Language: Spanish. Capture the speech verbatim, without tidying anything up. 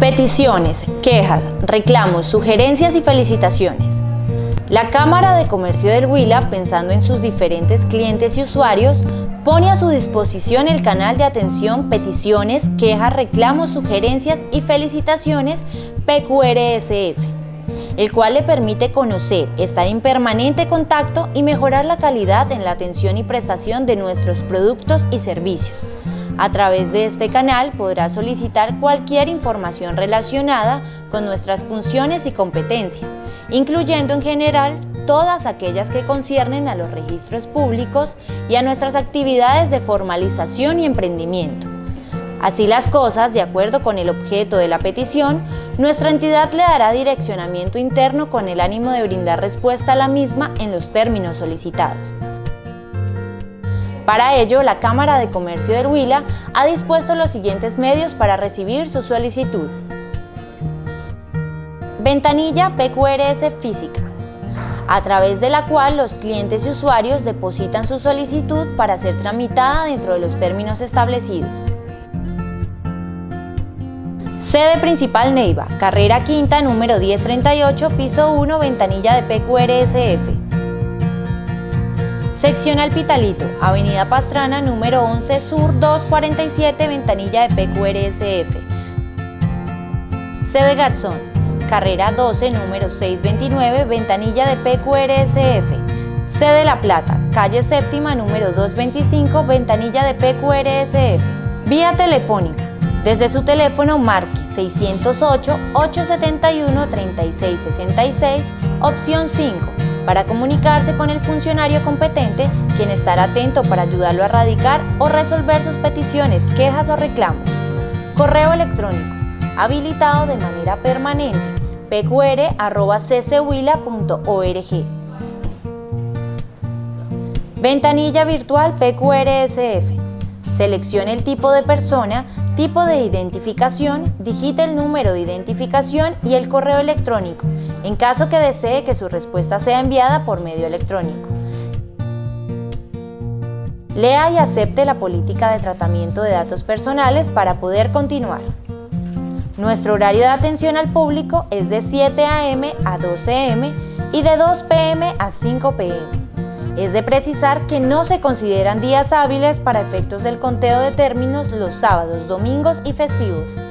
Peticiones, quejas, reclamos, sugerencias y felicitaciones. La Cámara de Comercio del Huila, pensando en sus diferentes clientes y usuarios, pone a su disposición el canal de atención Peticiones, Quejas, Reclamos, Sugerencias y Felicitaciones P Q R S F, el cual le permite conocer, estar en permanente contacto y mejorar la calidad en la atención y prestación de nuestros productos y servicios. A través de este canal podrá solicitar cualquier información relacionada con nuestras funciones y competencia, incluyendo en general todas aquellas que conciernen a los registros públicos y a nuestras actividades de formalización y emprendimiento. Así las cosas, de acuerdo con el objeto de la petición, nuestra entidad le dará direccionamiento interno con el ánimo de brindar respuesta a la misma en los términos solicitados. Para ello, la Cámara de Comercio del Huila ha dispuesto los siguientes medios para recibir su solicitud. Ventanilla P Q R S física, a través de la cual los clientes y usuarios depositan su solicitud para ser tramitada dentro de los términos establecidos. Sede principal Neiva, carrera quinta, número diez treinta y ocho, piso uno, ventanilla de P Q R S F. Seccional Pitalito, Avenida Pastrana, número once Sur doscientos cuarenta y siete, ventanilla de P Q R S F. Sede Garzón, carrera doce, número seiscientos veintinueve, ventanilla de P Q R S F. Sede La Plata, calle séptima, número doscientos veinticinco, ventanilla de P Q R S F. Vía telefónica, desde su teléfono marque seiscientos ocho, ochocientos setenta y uno, treinta y seis sesenta y seis, opción cinco. Para comunicarse con el funcionario competente, quien estará atento para ayudarlo a radicar o resolver sus peticiones, quejas o reclamos. Correo electrónico, habilitado de manera permanente, p q r arroba c c huila punto org. Ventanilla virtual P Q R S F. Seleccione el tipo de persona, tipo de identificación, digite el número de identificación y el correo electrónico, en caso que desee que su respuesta sea enviada por medio electrónico. Lea y acepte la política de tratamiento de datos personales para poder continuar. Nuestro horario de atención al público es de siete a m a doce a m y de dos p m a cinco p m Es de precisar que no se consideran días hábiles para efectos del conteo de términos los sábados, domingos y festivos.